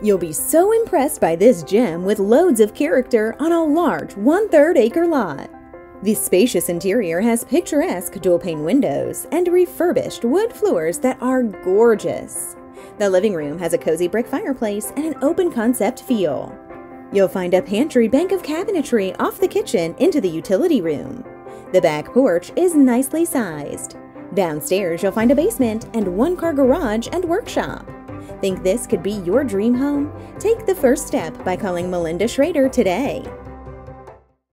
You'll be so impressed by this gem with loads of character on a large 1/3 acre lot. The spacious interior has picturesque dual-pane windows and refurbished wood floors that are gorgeous. The living room has a cozy brick fireplace and an open-concept feel. You'll find a pantry bank of cabinetry off the kitchen into the utility room. The back porch is nicely sized. Downstairs, you'll find a basement and one-car garage and workshop. Think this could be your dream home? Take the first step by calling Melinda Shrader today.